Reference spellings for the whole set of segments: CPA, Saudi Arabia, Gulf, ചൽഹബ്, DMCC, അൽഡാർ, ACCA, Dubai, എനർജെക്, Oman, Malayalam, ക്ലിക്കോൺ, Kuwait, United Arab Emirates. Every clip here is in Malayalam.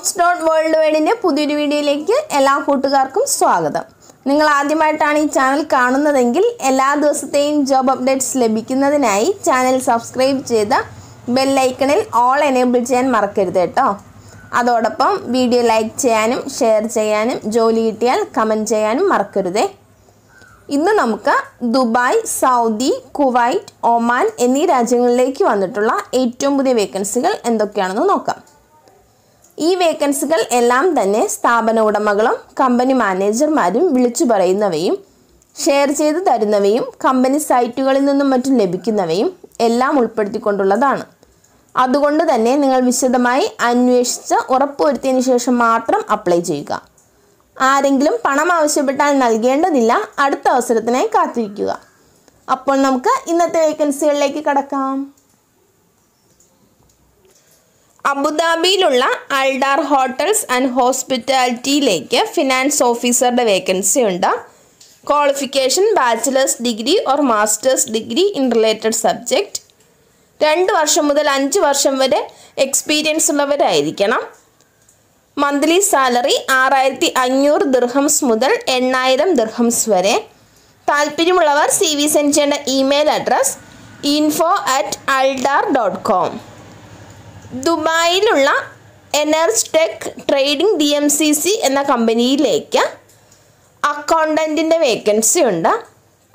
ഷോപ്സ് ഡോട്ട് വേൾഡ് വൈഡിൻ്റെ പുതിയൊരു വീഡിയോയിലേക്ക് എല്ലാ കൂട്ടുകാർക്കും സ്വാഗതം. നിങ്ങൾ ആദ്യമായിട്ടാണ് ഈ ചാനൽ കാണുന്നതെങ്കിൽ എല്ലാ ദിവസത്തെയും ജോബ് അപ്ഡേറ്റ്സ് ലഭിക്കുന്നതിനായി ചാനൽ സബ്സ്ക്രൈബ് ചെയ്ത് ബെല്ലൈക്കണിൽ ഓൾ എനേബിൾ ചെയ്യാൻ മറക്കരുത് കേട്ടോ. അതോടൊപ്പം വീഡിയോ ലൈക്ക് ചെയ്യാനും ഷെയർ ചെയ്യാനും ജോലി കിട്ടിയാൽ കമൻറ്റ് ചെയ്യാനും മറക്കരുതേ. ഇന്ന് നമുക്ക് ദുബായ്, സൗദി, കുവൈറ്റ്, ഒമാൻ എന്നീ രാജ്യങ്ങളിലേക്ക് വന്നിട്ടുള്ള ഏറ്റവും പുതിയ വേക്കൻസികൾ എന്തൊക്കെയാണെന്ന് നോക്കാം. ഈ വേക്കൻസികൾ എല്ലാം തന്നെ സ്ഥാപന ഉടമകളും കമ്പനി മാനേജർമാരും വിളിച്ചു പറയുന്നവയും ഷെയർ ചെയ്ത് തരുന്നവയും കമ്പനി സൈറ്റുകളിൽ നിന്നും മറ്റും ലഭിക്കുന്നവയും എല്ലാം ഉൾപ്പെടുത്തിക്കൊണ്ടുള്ളതാണ്. അതുകൊണ്ട് തന്നെ നിങ്ങൾ വിശദമായി അന്വേഷിച്ച് ഉറപ്പുവരുത്തിയതിനു ശേഷം മാത്രം അപ്ലൈ ചെയ്യുക. ആരെങ്കിലും പണം ആവശ്യപ്പെട്ടാൽ നൽകേണ്ടതില്ല, അടുത്ത അവസരത്തിനായി കാത്തിരിക്കുക. അപ്പോൾ നമുക്ക് ഇന്നത്തെ വേക്കൻസികളിലേക്ക് കടക്കാം. അബുദാബിയിലുള്ള അൽഡാർ ഹോട്ടൽസ് ആൻഡ് ഹോസ്പിറ്റാലിറ്റിയിലേക്ക് ഫിനാൻസ് ഓഫീസറുടെ വേക്കൻസി ഉണ്ട്. Qualification bachelors degree or masters degree in related subject. 2 വർഷം മുതൽ 5 വർഷം വരെ എക്സ്പീരിയൻസ് ഉള്ളവരായിരിക്കണം. മന്ത്ലി സാലറി 6500 ദിർഹംസ് മുതൽ 8000 ദിർഹംസ് വരെ. താല്പര്യമുള്ളവർ CV സെൻഡ് ചെയ്യേണ്ട ഇമെയിൽ അഡ്രസ് info@aldar.com. ദുബായിലുള്ള എനർജെക് ട്രേഡിംഗ് DMCC എന്ന കമ്പനിയിലേക്ക് അക്കൗണ്ടൻറ്റിൻ്റെ വേക്കൻസി ഉണ്ട്.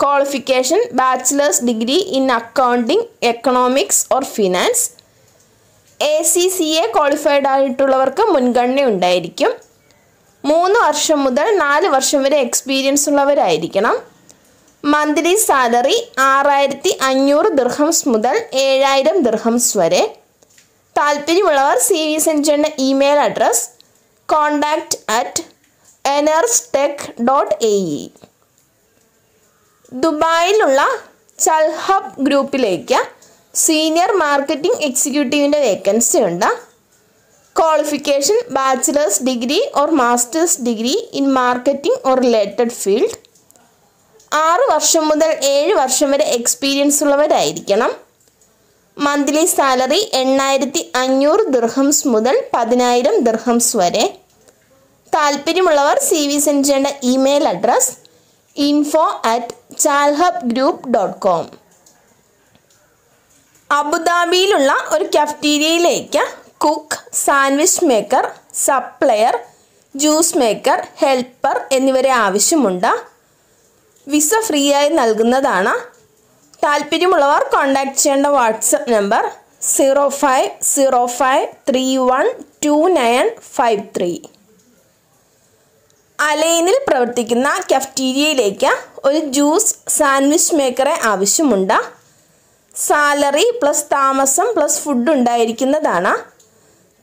Qualification bachelors degree in accounting, economics or finance. ACCA qualified ആയിട്ടുള്ളവർക്ക് മുൻഗണന ഉണ്ടായിരിക്കും. 3 വർഷം മുതൽ 4 വർഷം വരെ എക്സ്പീരിയൻസ് ഉള്ളവരായിരിക്കണം. മന്ത്ലി സാലറി 6500 ദിർഹംസ് മുതൽ 7000 ദിർഹംസ് വരെ. താല്പര്യമുള്ളവർ CV സെൻഡ് ചെയ്യേണ്ട ഇമെയിൽ അഡ്രസ് contact@enerstech.ae. ദുബായിലുള്ള ചൽഹബ് ഗ്രൂപ്പിലേക്ക് സീനിയർ മാർക്കറ്റിംഗ് എക്സിക്യൂട്ടീവിൻ്റെ വേക്കൻസി ഉണ്ട്. Qualification bachelors degree or masters degree in marketing or related field. 6 വർഷം മുതൽ 7 വർഷം വരെ എക്സ്പീരിയൻസ് ഉള്ളവരായിരിക്കണം. മന്ത്ലി സാലറി 8500 ദിർഹംസ് മുതൽ 10000 ദിർഹംസ് വരെ. താല്പര്യമുള്ളവർ CV സെൻഡ് ചെയ്യേണ്ട ഇമെയിൽ അഡ്രസ് info@chalhubgroup.com. അബുദാബിയിലുള്ള ഒരു കഫ്റ്റീരിയയിലേക്ക് cook, sandwich maker, supplier, juice maker, helper എന്നിവരെ ആവശ്യമുണ്ട്. വിസ ഫ്രീ ആയി നൽകുന്നതാണ്. താല്പര്യമുള്ളവർ കോൺടാക്ട് ചെയ്യേണ്ട വാട്സപ്പ് നമ്പർ 0505312953. അലൈനിൽ പ്രവർത്തിക്കുന്ന കഫ്റ്റീരിയയിലേക്ക് ഒരു ജ്യൂസ് സാൻഡ്വിച്ച് മേക്കറെ ആവശ്യമുണ്ട്. സാലറി പ്ലസ് താമസം പ്ലസ് ഫുഡ് ഉണ്ടായിരിക്കുന്നതാണ്.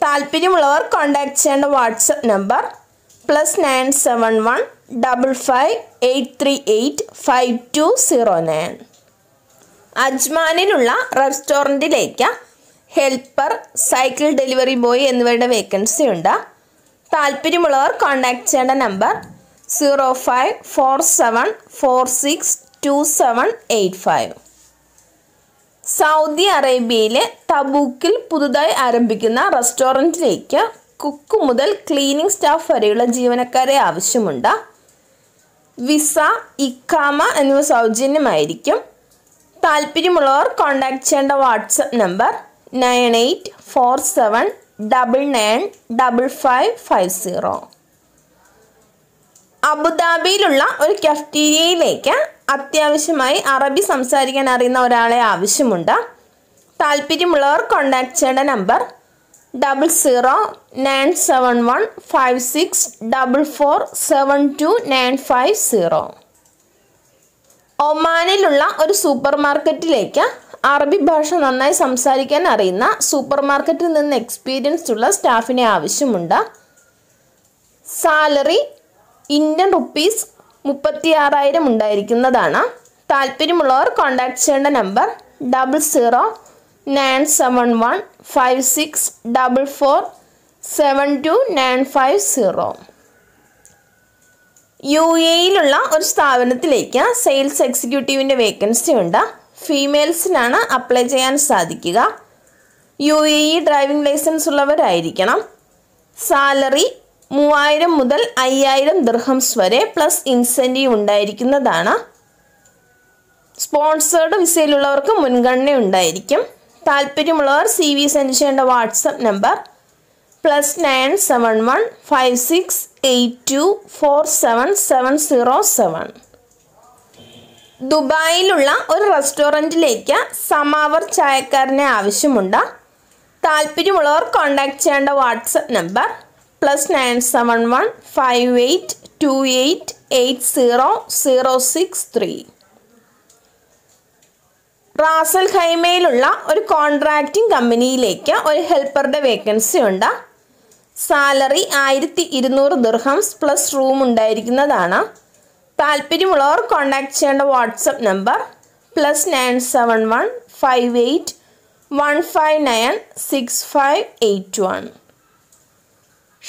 താല്പര്യമുള്ളവർ കോൺടാക്ട് ചെയ്യേണ്ട വാട്സപ്പ് നമ്പർ +97155838520. അജ്മാനിലുള്ള റെസ്റ്റോറൻറ്റിലേക്ക് ഹെൽപ്പർ, സൈക്കിൾ ഡെലിവറി ബോയ് എന്നിവരുടെ വേക്കൻസി ഉണ്ട്. താല്പര്യമുള്ളവർ കോൺടാക്ട് ചെയ്യേണ്ട നമ്പർ 0547462785. സൗദി അറേബ്യയിലെ തബൂക്കിൽ പുതുതായി ആരംഭിക്കുന്ന റെസ്റ്റോറൻറ്റിലേക്ക് കുക്ക് മുതൽ ക്ലീനിംഗ് സ്റ്റാഫ് വരെയുള്ള ജീവനക്കാരെ ആവശ്യമുണ്ട്. വിസ, ഇഖാമ എന്നിവ സൗജന്യമായിരിക്കും. താല്പര്യമുള്ളവർ കോൺടാക്ട് ചെയ്യേണ്ട വാട്സപ്പ് നമ്പർ 9847995550. അബുദാബിയിലുള്ള ഒരു കഫ്റ്റീരിയയിലേക്ക് അത്യാവശ്യമായി അറബി സംസാരിക്കാൻ അറിയുന്ന ഒരാളെ ആവശ്യമുണ്ട്. താല്പര്യമുള്ളവർ കോൺടാക്ട് ചെയ്യേണ്ട നമ്പർ 00971564472950. ഒമാനിലുള്ള ഒരു സൂപ്പർ മാർക്കറ്റിലേക്ക് അറബി ഭാഷ നന്നായി സംസാരിക്കാൻ അറിയുന്ന സൂപ്പർ മാർക്കറ്റിൽ നിന്ന് എക്സ്പീരിയൻസ് ഉള്ള സ്റ്റാഫിനെ ആവശ്യമുണ്ട്. സാലറി ഇന്ത്യൻ റുപ്പീസ് 36000 ഉണ്ടായിരിക്കുന്നതാണ്. താല്പര്യമുള്ളവർ കോൺടാക്ട് ചെയ്യേണ്ട നമ്പർ 00971564472950. UAE-യിലുള്ള ഒരു സ്ഥാപനത്തിലേക്ക് സെയിൽസ് എക്സിക്യൂട്ടീവിൻ്റെ വേക്കൻസി ഉണ്ട്. ഫീമെയിൽസിനാണ് അപ്ലൈ ചെയ്യാൻ സാധിക്കുക. UAE ഡ്രൈവിംഗ് ലൈസൻസ് ഉള്ളവരായിരിക്കണം. സാലറി 3000 മുതൽ 5000 ദിർഹംസ് വരെ പ്ലസ് ഇൻസെന്റീവ് ഉണ്ടായിരിക്കുന്നതാണ്. സ്പോൺസേർഡ് വിസയിലുള്ളവർക്ക് മുൻഗണന ഉണ്ടായിരിക്കും. താല്പര്യമുള്ളവർ സിവി സെൻഡ് ചെയ്യേണ്ട വാട്സ്ആപ്പ് നമ്പർ +971 568247 707. ദുബായിലുള്ള ഒരു റെസ്റ്റോറൻറ്റിലേക്ക് സമാവർ ചായക്കാരനെ ആവശ്യമുണ്ട്. താല്പര്യമുള്ളവർ കോൺടാക്ട് ചെയ്യേണ്ട വാട്സ്ആപ്പ് നമ്പർ +971 5828800663. റാസൽ ഖൈമയിലുള്ള ഒരു കോൺട്രാക്റ്റിംഗ് കമ്പനിയിലേക്ക് ഒരു ഹെൽപ്പറുടെ വേക്കൻസി ഉണ്ട്. സാലറി 1200 ദിർഹംസ് പ്ലസ് റൂം ഉണ്ടായിരിക്കുന്നതാണ്. താല്പര്യമുള്ളവർ കോൺടാക്ട് ചെയ്യേണ്ട വാട്സ്ആപ്പ് നമ്പർ +971 58 159 6581.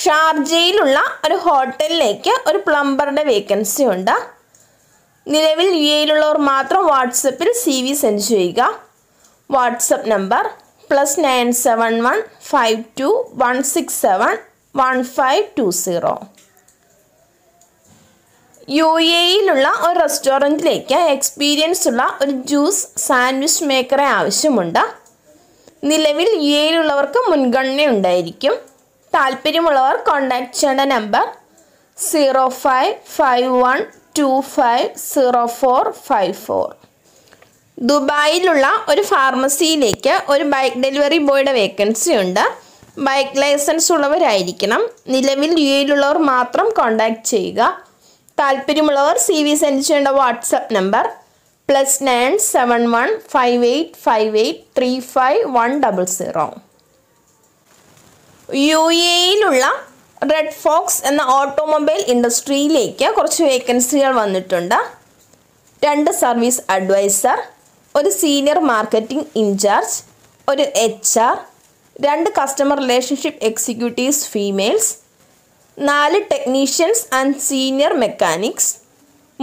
ഷാർജയിലുള്ള ഒരു ഹോട്ടലിലേക്ക് ഒരു പ്ലംബറുടെ വേക്കൻസി ഉണ്ട്. നിലവിൽ യുഎഇയിലുള്ളവർ മാത്രം വാട്സപ്പിൽ CV സെൻഡ് ചെയ്യുക. WhatsApp number +971 52167 1520. UAEയിലുള്ള ഒരു റെസ്റ്റോറൻറ്റിലേക്ക് എക്സ്പീരിയൻസ് ഉള്ള ഒരു ജ്യൂസ് സാൻഡ്വിച്ച് മേക്കറെ ആവശ്യമുണ്ട്. നിലവിൽ യുഎഇയിലുള്ളവർക്ക് മുൻഗണന ഉണ്ടായിരിക്കും. താല്പര്യമുള്ളവർ കോൺടാക്ട് ചെയ്യേണ്ട നമ്പർ 0551250454. ദുബായിലുള്ള ഒരു ഫാർമസിയിലേക്ക് ഒരു ബൈക്ക് ഡെലിവറി ബോയുടെ വേക്കൻസി ഉണ്ട്. ബൈക്ക് ലൈസൻസ് ഉള്ളവരായിരിക്കണം. നിലവിൽ യുഎഇയിലുള്ളവർ മാത്രം കോൺടാക്ട് ചെയ്യുക. താല്പര്യമുള്ളവർ CV സെൻഡ് ചെയ്യേണ്ട വാട്സപ്പ് നമ്പർ +971 5858 35100. UAEയിലുള്ള റെഡ് ഫോക്സ് എന്ന ഓട്ടോമൊബൈൽ ഇൻഡസ്ട്രിയിലേക്ക് കുറച്ച് വേക്കൻസികൾ വന്നിട്ടുണ്ട്. 2 സർവീസ് അഡ്വൈസർ, ഒരു സീനിയർ മാർക്കറ്റിംഗ് ഇൻചാർജ്, ഒരു HR, 2 customer relationship executives females, 4 technicians and senior mechanics,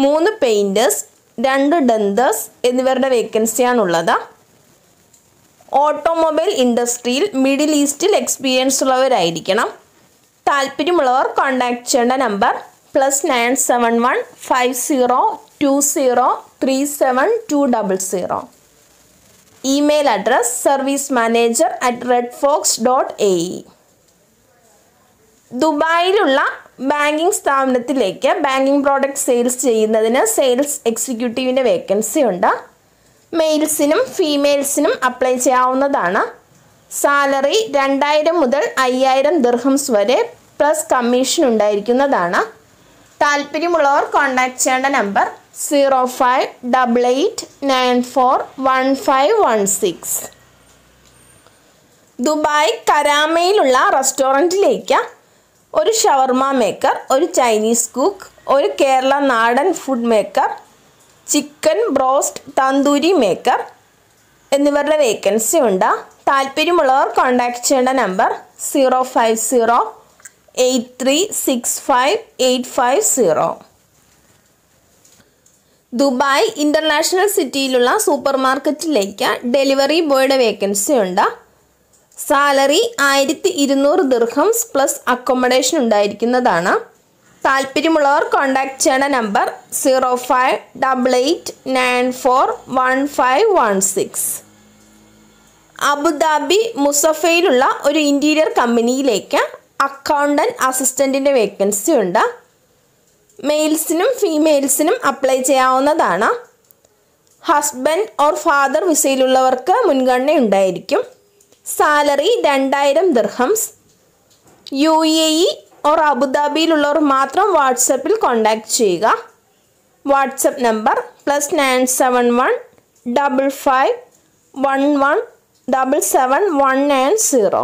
3 painters, 2 denters എന്നിവരുടെ വേക്കൻസിയാണുള്ളത്. ഓട്ടോമൊബൈൽ ഇൻഡസ്ട്രിയിൽ മിഡിൽ ഈസ്റ്റിൽ എക്സ്പീരിയൻസ് ഉള്ളവരായിരിക്കണം. താല്പര്യമുള്ളവർ കോൺടാക്ട് ചെയ്യേണ്ട number +971 502037 200. Email address service manager@redfox.ae. ദുബായിലുള്ള ബാങ്കിങ് സ്ഥാപനത്തിലേക്ക് ബാങ്കിങ് പ്രോഡക്റ്റ് സെയിൽസ് ചെയ്യുന്നതിന് സെയിൽസ് എക്സിക്യൂട്ടീവിൻ്റെ വേക്കൻസി ഉണ്ട്. മെയിൽസിനും ഫീമെയിൽസിനും അപ്ലൈ ചെയ്യാവുന്നതാണ്. സാലറി 2000 മുതൽ 5000 ദിർഹംസ് വരെ പ്ലസ് കമ്മീഷൻ ഉണ്ടായിരിക്കുന്നതാണ്. താല്പര്യമുള്ളവർ കോൺടാക്ട് ചെയ്യേണ്ട നമ്പർ 0588941516. ദുബായ് കരാമയിലുള്ള റെസ്റ്റോറൻറ്റിലേക്ക് ഒരു ഷവർമ മേക്കർ, ഒരു ചൈനീസ് കുക്ക്, ഒരു കേരള നാടൻ food maker, chicken broast tandoori maker എന്നിവരുടെ വേക്കൻസി ഉണ്ട്. താല്പര്യമുള്ളവർ കോൺടാക്ട് ചെയ്യേണ്ട നമ്പർ 0508365850. ദുബായ് ഇൻ്റർനാഷണൽ സിറ്റിയിലുള്ള സൂപ്പർ മാർക്കറ്റിലേക്ക് ഡെലിവറി ബോയുടെ വേക്കൻസി ഉണ്ട്. സാലറി 1200 ദിർഹംസ് പ്ലസ് അക്കോമഡേഷൻ ഉണ്ടായിരിക്കുന്നതാണ്. താല്പര്യമുള്ളവർ കോൺടാക്ട് ചെയ്യേണ്ട നമ്പർ 0588941516. അബുദാബി മുസഫയിലുള്ള ഒരു ഇൻറ്റീരിയർ കമ്പനിയിലേക്ക് അക്കൗണ്ടൻറ്റ് അസിസ്റ്റൻറ്റിൻ്റെ വേക്കൻസി ഉണ്ട്. മെയിൽസിനും ഫീമെയിൽസിനും അപ്ലൈ ചെയ്യാവുന്നതാണ്. ഹസ്ബൻഡ് ഓർ ഫാദർ വിസയിലുള്ളവർക്ക് മുൻഗണന ഉണ്ടായിരിക്കും. Salary 2000 dirhams. UAE ഓർ അബുദാബിയിലുള്ളവർ മാത്രം വാട്സപ്പിൽ കോൺടാക്ട് ചെയ്യുക. WhatsApp number +971 5511 77190.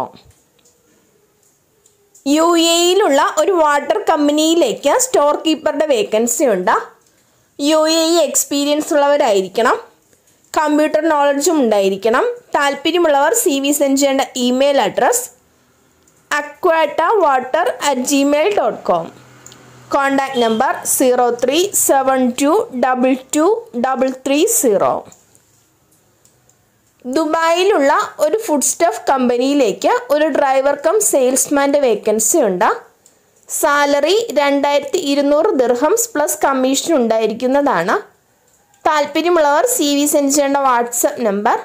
UAEയിലുള്ള ഒരു വാട്ടർ കമ്പനിയിലേക്ക് സ്റ്റോർ കീപ്പറുടെ വേക്കൻസി ഉണ്ട്. UAE എക്സ്പീരിയൻസ് ഉള്ളവരായിരിക്കണം. കമ്പ്യൂട്ടർ നോളജും ഉണ്ടായിരിക്കണം. താല്പര്യമുള്ളവർ CV സെൻഡ് ചെയ്യേണ്ട email address aquatawater@gmail.com. Contact number 0372223330. ദുബായിലുള്ള ഒരു ഫുഡ് സ്റ്റഫ് കമ്പനിയിലേക്ക് ഒരു ഡ്രൈവർ കം സെയിൽസ്മാൻ്റെ വേക്കൻസി ഉണ്ട്. സാലറി 2200 ദിർഹംസ് പ്ലസ് കമ്മീഷൻ ഉണ്ടായിരിക്കുന്നതാണ്. താല്പര്യമുള്ളവർ സി വി സെൻഡ് ചെയ്യേണ്ട വാട്സപ്പ് നമ്പർ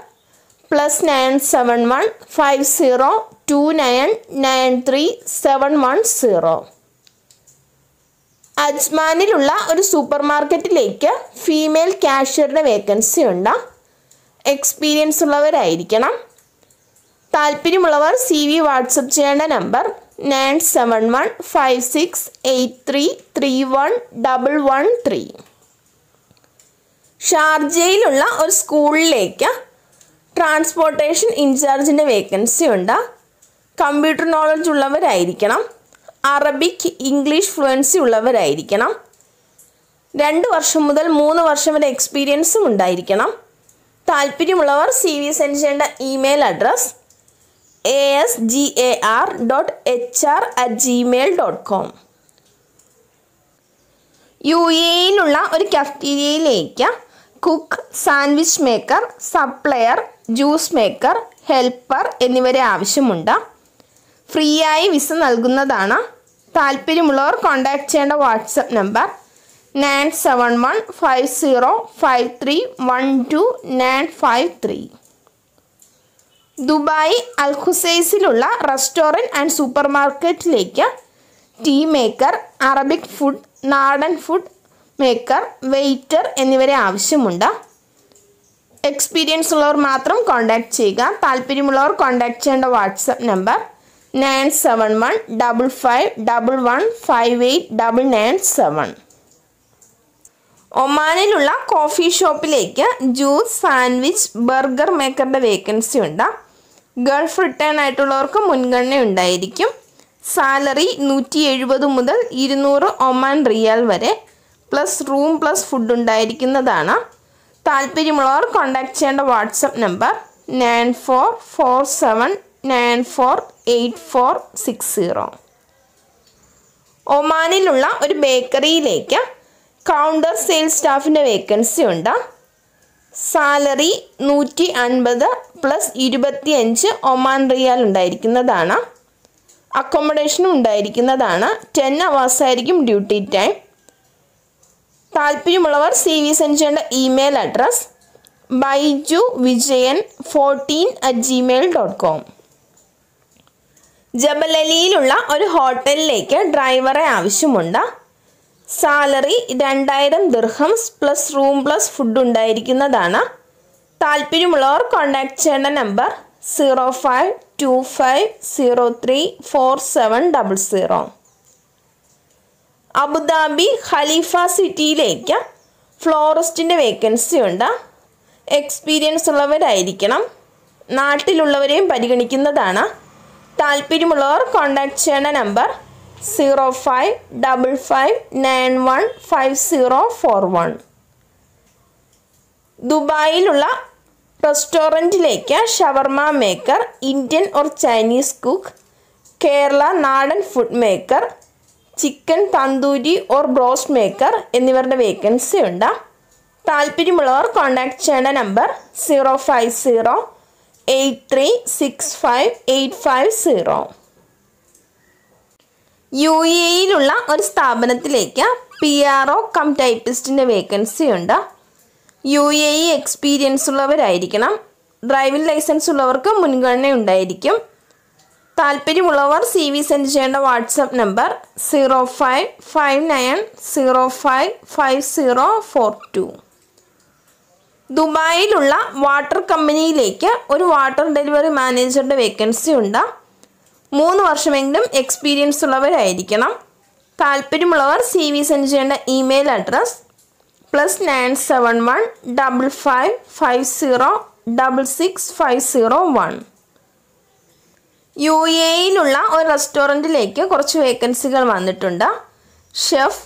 +97150299393710. അജ്മാനിലുള്ള ഒരു സൂപ്പർ മാർക്കറ്റിലേക്ക് ഫീമെയിൽ കാഷ്യറുടെ വേക്കൻസി ഉണ്ട്. എക്സ്പീരിയൻസ് ഉള്ളവരായിരിക്കണം. താല്പര്യമുള്ളവർ സി വി വാട്സപ്പ് ചെയ്യേണ്ട നമ്പർ 971568331113. ഷാർജയിലുള്ള ഒരു സ്കൂളിലേക്ക് ട്രാൻസ്പോർട്ടേഷൻ ഇൻചാർജിൻ്റെ വേക്കൻസി ഉണ്ട്. കമ്പ്യൂട്ടർ നോളജ് ഉള്ളവരായിരിക്കണം. അറബിക് ഇംഗ്ലീഷ് ഫ്ലുവൻസി ഉള്ളവരായിരിക്കണം. 2 വർഷം മുതൽ 3 വർഷം വരെ എക്സ്പീരിയൻസും ഉണ്ടായിരിക്കണം. താല്പര്യമുള്ളവർ സി വി സെൻഡ് ചെയ്യേണ്ട ഇമെയിൽ അഡ്രസ് asgar.hr@gmail.com. UAE-യിലുള്ള ഒരു കഫ്റ്റീരിയയിലേക്ക് cook, sandwich maker, supplier, juice maker, helper എന്നിവരെ ആവശ്യമുണ്ട്. ഫ്രീ ആയി വിസ നൽകുന്നതാണ്. താല്പര്യമുള്ളവർ കോൺടാക്ട് ചെയ്യേണ്ട വാട്സപ്പ് നമ്പർ 971505312953. ദുബായ് അൽഖുസൈസിലുള്ള റെസ്റ്റോറൻറ്റ് ആൻഡ് സൂപ്പർ മാർക്കറ്റിലേക്ക് ടീ മേക്കർ, അറബിക് ഫുഡ്, നാടൻ ഫുഡ് മേക്കർ, വെയ്റ്റർ എന്നിവരെ ആവശ്യമുണ്ട്. എക്സ്പീരിയൻസ് ഉള്ളവർ മാത്രം കോൺടാക്ട് ചെയ്യുക. താല്പര്യമുള്ളവർ കോൺടാക്ട് ചെയ്യേണ്ട വാട്സപ്പ് നമ്പർ 9715515899. ഒമാനിലുള്ള കോഫി ഷോപ്പിലേക്ക് ജ്യൂസ്, സാൻഡ്വിച്ച്, ബർഗർ മേക്കറുടെ വേക്കൻസി ഉണ്ട്. ഗൾഫ് റിട്ടേൺ ആയിട്ടുള്ളവർക്ക് മുൻഗണന ഉണ്ടായിരിക്കും. സാലറി 170 മുതൽ 200 ഒമാൻ റിയാൽ വരെ പ്ലസ് റൂം പ്ലസ് ഫുഡ് ഉണ്ടായിരിക്കുന്നതാണ്. താല്പര്യമുള്ളവർ കോൺടാക്ട് ചെയ്യേണ്ട വാട്സപ്പ് നമ്പർ 9447948460. ഒമാനിലുള്ള ഒരു ബേക്കറിയിലേക്ക് കൗണ്ടർ സെയിൽസ് സ്റ്റാഫിൻ്റെ വേക്കൻസി ഉണ്ട്. സാലറി 150 പ്ലസ് 25 ഒമാൻ റിയാൽ ഉണ്ടായിരിക്കുന്നതാണ്. അക്കോമഡേഷനും ഉണ്ടായിരിക്കുന്നതാണ്. 10 hours ആയിരിക്കും ഡ്യൂട്ടി ടൈം. താല്പര്യമുള്ളവർ സി വി സെൻഡ് ചെയ്യേണ്ട ഇമെയിൽ അഡ്രസ് baijuvijayan14@gmail.com. ജബലലിയിലുള്ള ഒരു ഹോട്ടലിലേക്ക് ഡ്രൈവറെ ആവശ്യമുണ്ട്. Salary 2000 dirhams plus room plus food ഉണ്ടായിരിക്കുന്നതാണ്. താല്പര്യമുള്ളവർ കോൺടാക്ട് ചെയ്യേണ്ട നമ്പർ 0525034700. അബുദാബി ഖലീഫ സിറ്റിയിലേക്ക് ഫ്ലോറിസ്റ്റിൻ്റെ വേക്കൻസി ഉണ്ട്. എക്സ്പീരിയൻസ് ഉള്ളവരായിരിക്കണം. നാട്ടിലുള്ളവരെയും പരിഗണിക്കുന്നതാണ്. താല്പര്യമുള്ളവർ കോൺടാക്ട് ചെയ്യേണ്ട നമ്പർ 0555915041. ദുബായിലുള്ള റെസ്റ്റോറൻറ്റിലേക്ക് shawarma maker, Indian or Chinese cook, Kerala നാടൻ food maker, chicken tandoori or broast maker എന്നിവരുടെ വേക്കൻസി ഉണ്ട്. താല്പര്യമുള്ളവർ കോൺടാക്ട് ചെയ്യേണ്ട നമ്പർ 050836585. UAE-യിലുള്ള ഒരു സ്ഥാപനത്തിലേക്ക് PRO കം ടൈപ്പിസ്റ്റിൻ്റെ വേക്കൻസി ഉണ്ട്. UAE എക്സ്പീരിയൻസ് ഉള്ളവരായിരിക്കണം. ഡ്രൈവിംഗ് ലൈസൻസ് ഉള്ളവർക്ക് മുൻഗണന ഉണ്ടായിരിക്കും. താല്പര്യമുള്ളവർ സി വി സെൻഡ് ചെയ്യേണ്ട വാട്സപ്പ് നമ്പർ 0559055042. ദുബായിലുള്ള വാട്ടർ കമ്പനിയിലേക്ക് ഒരു വാട്ടർ ഡെലിവറി മാനേജറുടെ വേക്കൻസി ഉണ്ട്. 3 വർഷമെങ്കിലും എക്സ്പീരിയൻസ് ഉള്ളവരായിരിക്കണം. താല്പര്യമുള്ളവർ സി വി സെൻഡ് ചെയ്യേണ്ട ഇമെയിൽ അഡ്രസ് +971555066501. UAE-യിലുള്ള ഒരു റെസ്റ്റോറൻറ്റിലേക്ക് കുറച്ച് വേക്കൻസികൾ വന്നിട്ടുണ്ട്. ഷെഫ്,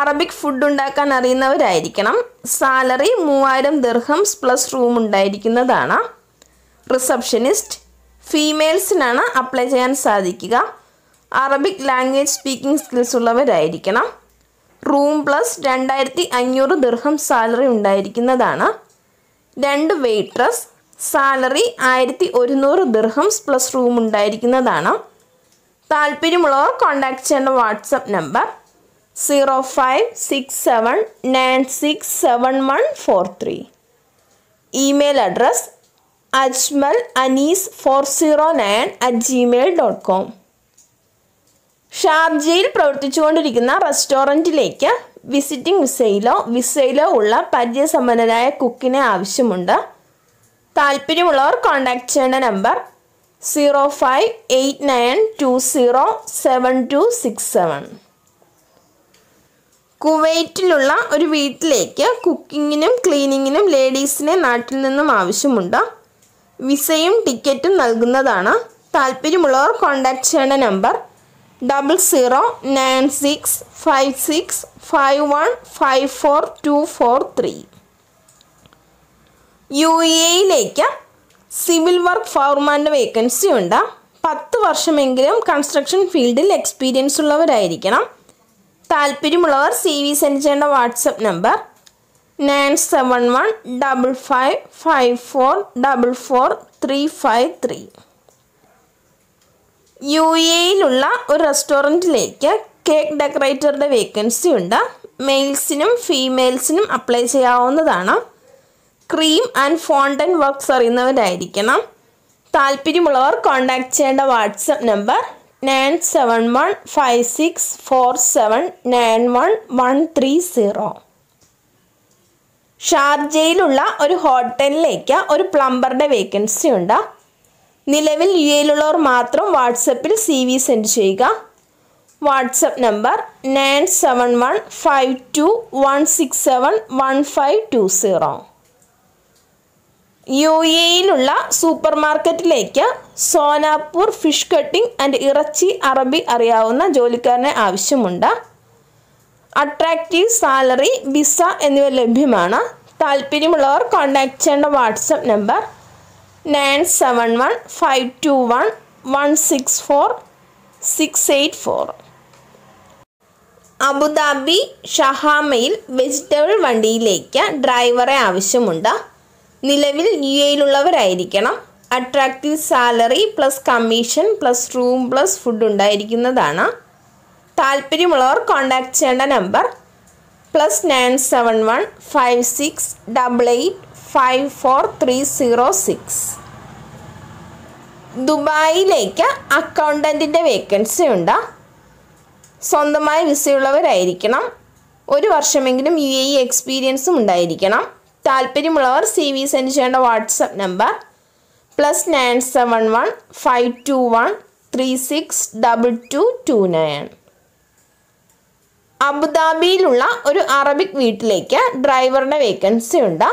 അറബിക് ഫുഡ് ഉണ്ടാക്കാൻ അറിയുന്നവരായിരിക്കണം. സാലറി 3000 ദിർഹംസ് പ്ലസ് റൂം ഉണ്ടായിരിക്കുന്നതാണ്. റിസപ്ഷനിസ്റ്റ്. ഫീമെയിൽസിനാണ് അപ്ലൈ ചെയ്യാൻ സാധിക്കുക. അറബിക് ലാംഗ്വേജ് സ്പീക്കിംഗ് സ്കിൽസ് ഉള്ളവരായിരിക്കണം. റൂം പ്ലസ് 2500 ദിർഹം സാലറി ഉണ്ടായിരിക്കുന്നതാണ്. 2 waitress. Salary 1100 dirhams plus room ഉണ്ടായിരിക്കുന്നതാണ്. താൽപ്പര്യമുള്ളവർ കോൺടാക്ട് ചെയ്യേണ്ട WhatsApp number 0567967143. Email address ajmalanis409@gmail.com. ഷാർജയിൽ പ്രവർത്തിച്ചുകൊണ്ടിരിക്കുന്ന റെസ്റ്റോറൻറ്റിലേക്ക് വിസിറ്റിംഗ് വിസയിലോ ഉള്ള പരിചയസമ്പന്നരായ കുക്കിനെ ആവശ്യമുണ്ട്. താൽപ്പര്യമുള്ളവർ കോൺടാക്ട് ചെയ്യേണ്ട നമ്പർ 0589207267. കുവൈറ്റിലുള്ള ഒരു വീട്ടിലേക്ക് കുക്കിങ്ങിനും ക്ലീനിങ്ങിനും ലേഡീസിനെ നാട്ടിൽ നിന്നും ആവശ്യമുണ്ട്. വിസയും ടിക്കറ്റും നൽകുന്നതാണ്. താൽപ്പര്യമുള്ളവർ കോൺടാക്ട് ചെയ്യേണ്ട നമ്പർ 009656515423. UAE-യിലേക്ക് സിവിൽ വർക്ക് ഫോർമാൻ്റെ വേക്കൻസി ഉണ്ട്. 10 വർഷമെങ്കിലും കൺസ്ട്രക്ഷൻ ഫീൽഡിൽ എക്സ്പീരിയൻസ് ഉള്ളവരായിരിക്കണം. താൽപ്പര്യമുള്ളവർ CV സെൻഡ് ചെയ്യേണ്ട വാട്സപ്പ് നമ്പർ 971555444353. UAE-യിലുള്ള ഒരു റെസ്റ്റോറൻറ്റിലേക്ക് കേക്ക് ഡെക്കറേറ്ററുടെ വേക്കൻസി ഉണ്ട്. മെയിൽസിനും ഫീമെയിൽസിനും അപ്ലൈ ചെയ്യാവുന്നതാണ്. ക്രീം ആൻഡ് ഫോണ്ടൻ വർക്ക്സ് അറിയുന്നവരായിരിക്കണം. താല്പര്യമുള്ളവർ കോൺടാക്ട് ചെയ്യേണ്ട വാട്സപ്പ് നമ്പർ 971564791130. ഷാർജയിലുള്ള ഒരു ഹോട്ടലിലേക്ക് ഒരു പ്ലംബറുടെ വേക്കൻസി ഉണ്ട്. നിലവിൽ UAE-യിലുള്ളവർ മാത്രം വാട്സപ്പിൽ CV സെൻഡ് ചെയ്യുക. WhatsApp number 971521671520. UAE-യിലുള്ള സൂപ്പർ മാർക്കറ്റിലേക്ക് സോനാപൂർ ഫിഷ് കട്ടിംഗ് ആൻഡ് ഇറച്ചി അറബി അറിയാവുന്ന ജോലിക്കാരനെ ആവശ്യമുണ്ട്. അട്രാക്റ്റീവ് സാലറി, വിസ എന്നിവ ലഭ്യമാണ്. താല്പര്യമുള്ളവർ കോൺടാക്ട് ചെയ്യേണ്ട വാട്സപ്പ് നമ്പർ 971521164684. അബുദാബി ഷഹാമയിൽ വെജിറ്റബിൾ വണ്ടിയിലേക്ക് ഡ്രൈവറെ ആവശ്യമുണ്ട്. നിലവിൽ UAE-യിലുള്ളവരായിരിക്കണം. Attractive salary plus commission plus room plus food ഉണ്ടായിരിക്കുന്നതാണ്. താല്പര്യമുള്ളവർ കോൺടാക്ട് ചെയ്യേണ്ട നമ്പർ +971568854306. ദുബായിലേക്ക് അക്കൗണ്ടൻറ്റിൻ്റെ വേക്കൻസി ഉണ്ട്. സ്വന്തമായ വിസയുള്ളവരായിരിക്കണം. 1 വർഷമെങ്കിലും UAE എക്സ്പീരിയൻസും ഉണ്ടായിരിക്കണം. താല്പര്യമുള്ളവർ CV സെൻഡ് ചെയ്യേണ്ട വാട്സപ്പ് നമ്പർ +971521362229. അബുദാബിയിലുള്ള ഒരു അറബിക് വീട്ടിലേക്ക് ഡ്രൈവറുടെ വേക്കൻസി ഉണ്ട്.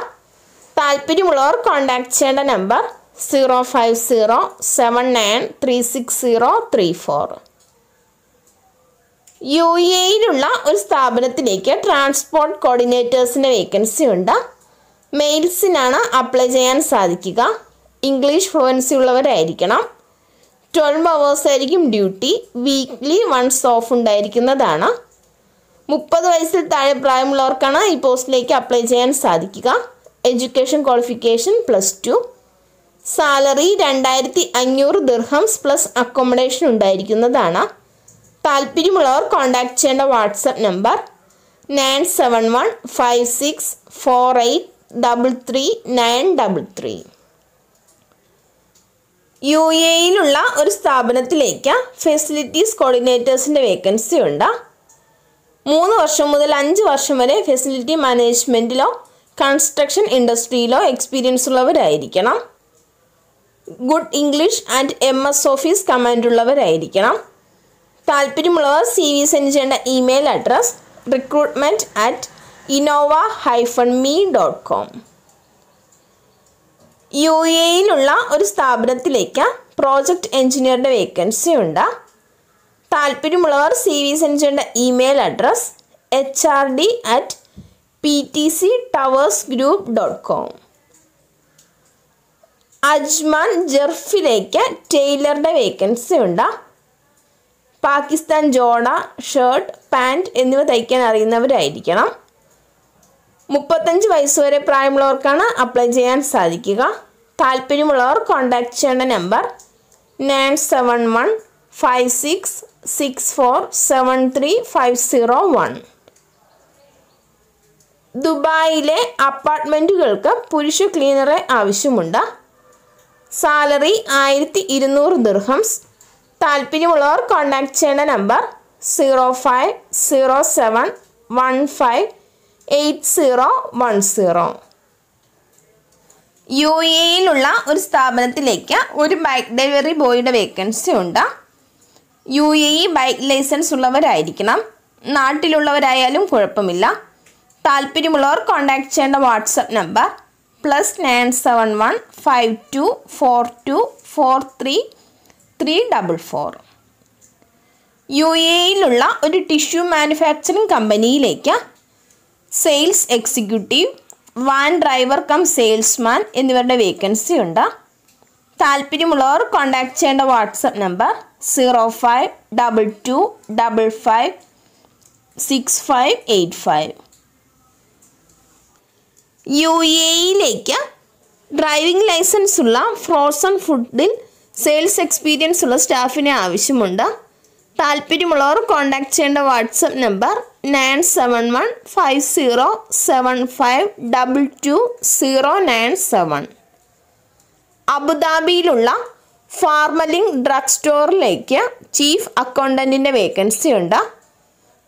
താല്പര്യമുള്ളവർ കോൺടാക്ട് ചെയ്യേണ്ട നമ്പർ 0507936034. UAE-യിലുള്ള ഒരു സ്ഥാപനത്തിലേക്ക് ട്രാൻസ്പോർട്ട് കോർഡിനേറ്റേഴ്സിൻ്റെ വേക്കൻസി ഉണ്ട്. മെയിൽസിനാണ് അപ്ലൈ ചെയ്യാൻ സാധിക്കുക. ഇംഗ്ലീഷ് ഫ്ലുവൻസി ഉള്ളവരായിരിക്കണം. 12 hours ആയിരിക്കും ഡ്യൂട്ടി. വീക്ക്ലി വൺസ് ഓഫ് ഉണ്ടായിരിക്കുന്നതാണ്. 30 വയസ്സിൽ താഴെ പ്രായമുള്ളവർക്കാണ് ഈ പോസ്റ്റിലേക്ക് അപ്ലൈ ചെയ്യാൻ സാധിക്കുക. Education qualification +2. Salary 2500 dirhams plus accommodation ഉണ്ടായിരിക്കുന്നതാണ്. താല്പര്യമുള്ളവർ കോൺടാക്ട് ചെയ്യേണ്ട വാട്സപ്പ് നമ്പർ 971564833933. UAE-യിലുള്ള ഒരു സ്ഥാപനത്തിലേക്ക് ഫെസിലിറ്റീസ് കോർഡിനേറ്റേഴ്സിൻ്റെ വേക്കൻസി ഉണ്ട്. 3 വർഷം മുതൽ 5 വർഷം വരെ ഫെസിലിറ്റി മാനേജ്മെൻറ്റിലോ കൺസ്ട്രക്ഷൻ ഇൻഡസ്ട്രിയിലോ എക്സ്പീരിയൻസ് ഉള്ളവരായിരിക്കണം. Good English and MS Office command ഉള്ളവരായിരിക്കണം. താല്പര്യമുള്ളവർ CV സെൻഡ് ചെയ്യേണ്ട ഇമെയിൽ അഡ്രസ് recruitment@innova-me.com. UAE-യിലുള്ള ഒരു സ്ഥാപനത്തിലേക്ക് പ്രോജക്റ്റ് എഞ്ചിനീയറുടെ വേക്കൻസി ഉണ്ട്. താല്പര്യമുള്ളവർ CV സെൻഡ് ചെയ്യേണ്ട ഇമെയിൽ അഡ്രസ് hrd@ptctowersgroup.com. അജ്മാൻ ജെർഫിലേക്ക് ടെയിലറുടെ വേക്കൻസി ഉണ്ട്. പാകിസ്ഥാൻ ജോഡ, ഷർട്ട്, പാൻറ് എന്നിവ തയ്ക്കാൻ അറിയുന്നവരായിരിക്കണം. 35 വയസ്സ് വരെ പ്രായമുള്ളവർക്കാണ് അപ്ലൈ ചെയ്യാൻ സാധിക്കുക. താൽപ്പര്യമുള്ളവർ കോൺടാക്ട് ചെയ്യേണ്ട നമ്പർ 971566473501. ദുബായിലെ അപ്പാർട്ട്മെൻറ്റുകൾക്ക് പുരുഷ ക്ലീനറെ ആവശ്യമുണ്ട്. Salary 1200 dirhams. താൽപ്പര്യമുള്ളവർ കോൺടാക്ട് ചെയ്യേണ്ട നമ്പർ 05071580010. UAEയിലുള്ള ഒരു സ്ഥാപനത്തിലേക്ക് ഒരു ബൈക്ക് ഡെലിവറി ബോയിയുടെ വേക്കൻസി ഉണ്ട്. UAE ബൈക്ക് ലൈസൻസ് ഉള്ളവരായിരിക്കണം. നാട്ടിലുള്ളവരായാലും കുഴപ്പമില്ല. താല്പര്യമുള്ളവർ കോൺടാക്ട് ചെയ്യേണ്ട വാട്സപ്പ് നമ്പർ +971524243344. UAEയിലുള്ള ഒരു ടിഷ്യൂ മാനുഫാക്ചറിംഗ് കമ്പനിയിലേക്ക് sales executive, van driver cum salesman എന്നിവരുടെ വേക്കൻസി ഉണ്ട്. താല്പര്യമുള്ളവർ കോൺടാക്ട് ചെയ്യേണ്ട വാട്സപ്പ് നമ്പർ 05225658585. UAEയിലേക്ക് ഡ്രൈവിംഗ് ലൈസൻസ് ഉള്ള ഫ്രോസൺ ഫുഡിൽ സെയിൽസ് എക്സ്പീരിയൻസ് ഉള്ള സ്റ്റാഫിനെ ആവശ്യമുണ്ട്. താല്പര്യമുള്ളവർ കോൺടാക്ട് ചെയ്യേണ്ട വാട്സപ്പ് നമ്പർ 971507522097. അബുദാബിയിലുള്ള ഫാർമലിംഗ് ഡ്രഗ് സ്റ്റോറിലേക്ക് ചീഫ് അക്കൗണ്ടൻറ്റിൻ്റെ വേക്കൻസി ഉണ്ട്.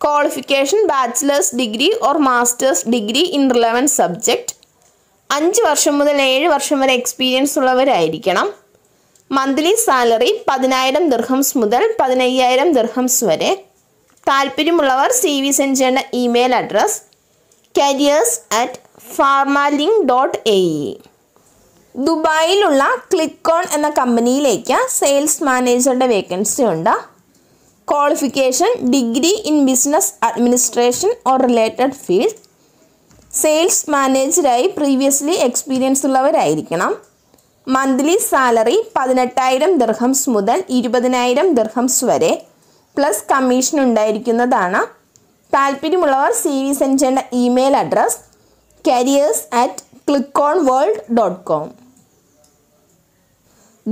Qualification bachelors degree or masters degree in relevant subject. 5 വർഷം മുതൽ 7 വർഷം വരെ എക്സ്പീരിയൻസ് ഉള്ളവരായിരിക്കണം. മന്ത്ലി സാലറി 10000 ദിർഹംസ് മുതൽ 15000 ദിർഹംസ് വരെ. താല്പര്യമുള്ളവർ CV സെൻഡ് ചെയ്യേണ്ട ഇമെയിൽ അഡ്രസ് careers@pharmalink.ae. ദുബായിലുള്ള ക്ലിക്കോൺ എന്ന കമ്പനിയിലേക്ക് സെയിൽസ് മാനേജറുടെ വേക്കൻസി ഉണ്ട്. Qualification degree in business administration or related field. Sales മാനേജറായി പ്രീവിയസ്ലി എക്സ്പീരിയൻസ് ഉള്ളവരായിരിക്കണം. മന്ത്ലി സാലറി 18000 ദിർഹംസ് മുതൽ 20000 ദിർഹംസ് വരെ പ്ലസ് കമ്മീഷൻ ഉണ്ടായിരിക്കുന്നതാണ്. താല്പര്യമുള്ളവർ CV സെൻഡ് ചെയ്യേണ്ട ഇമെയിൽ അഡ്രസ് careers@clickonworld.com.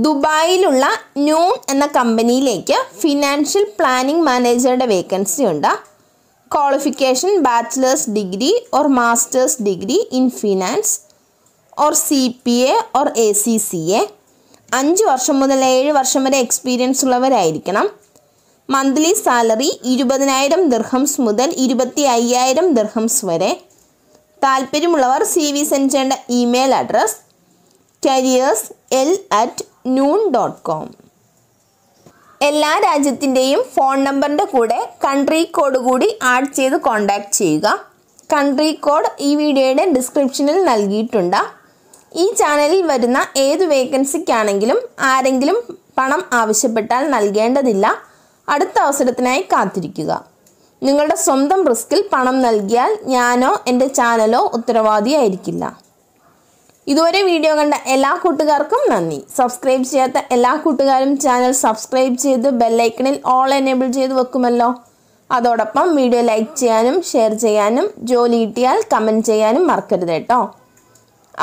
ദുബായിലുള്ള ന്യൂൺ എന്ന കമ്പനിയിലേക്ക് ഫിനാൻഷ്യൽ പ്ലാനിംഗ് മാനേജറുടെ വേക്കൻസി ഉണ്ട്. Qualification bachelors degree or masters degree in finance or CPA or ACCA. 5 വർഷം മുതൽ 7 വർഷം വരെ എക്സ്പീരിയൻസ് ഉള്ളവരായിരിക്കണം. മന്ത്ലി സാലറി 20000 ദിർഹംസ് മുതൽ 25000 ദിർഹംസ് വരെ. താല്പര്യമുള്ളവർ CV സെൻഡ് ചെയ്യേണ്ട ഇമെയിൽ അഡ്രസ് careers@noon.com. എല്ലാ രാജ്യത്തിൻ്റെയും ഫോൺ നമ്പറിൻ്റെ കൂടെ കൺട്രി കോഡ് കൂടി ആഡ് ചെയ്ത് കോൺടാക്റ്റ് ചെയ്യുക. കൺട്രി കോഡ് ഈ വീഡിയോയുടെ ഡിസ്ക്രിപ്ഷനിൽ നൽകിയിട്ടുണ്ട്. ഈ ചാനലിൽ വരുന്ന ഏത് വേക്കൻസിക്കാണെങ്കിലും ആരെങ്കിലും പണം ആവശ്യപ്പെട്ടാൽ നൽകേണ്ടതില്ല. അടുത്ത അവസരത്തിനായി കാത്തിരിക്കുക. നിങ്ങളുടെ സ്വന്തം റിസ്കിൽ പണം നൽകിയാൽ ഞാനോ എൻ്റെ ചാനലോ ഉത്തരവാദിയായിരിക്കില്ല. ഇതുവരെ വീഡിയോ കണ്ട എല്ലാ കൂട്ടുകാർക്കും നന്ദി. സബ്സ്ക്രൈബ് ചെയ്യാത്ത എല്ലാ കൂട്ടുകാരും ചാനൽ സബ്സ്ക്രൈബ് ചെയ്ത് ബെല്ലൈക്കണിൽ ഓൾ എനേബിൾ ചെയ്ത് വെക്കുമല്ലോ. അതോടൊപ്പം വീഡിയോ ലൈക്ക് ചെയ്യാനും ഷെയർ ചെയ്യാനും ജോലി കിട്ടിയാൽ കമൻറ്റ് ചെയ്യാനും മറക്കരുത് കേട്ടോ.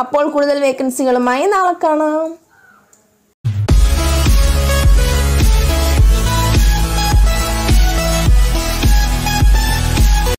അപ്പോൾ കൂടുതൽ വേക്കൻസികളുമായി നാളെ കാണാം.